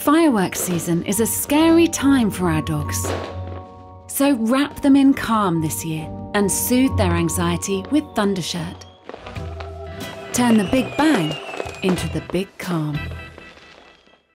Fireworks season is a scary time for our dogs. So wrap them in calm this year and soothe their anxiety with Thundershirt. Turn the big bang into the big calm.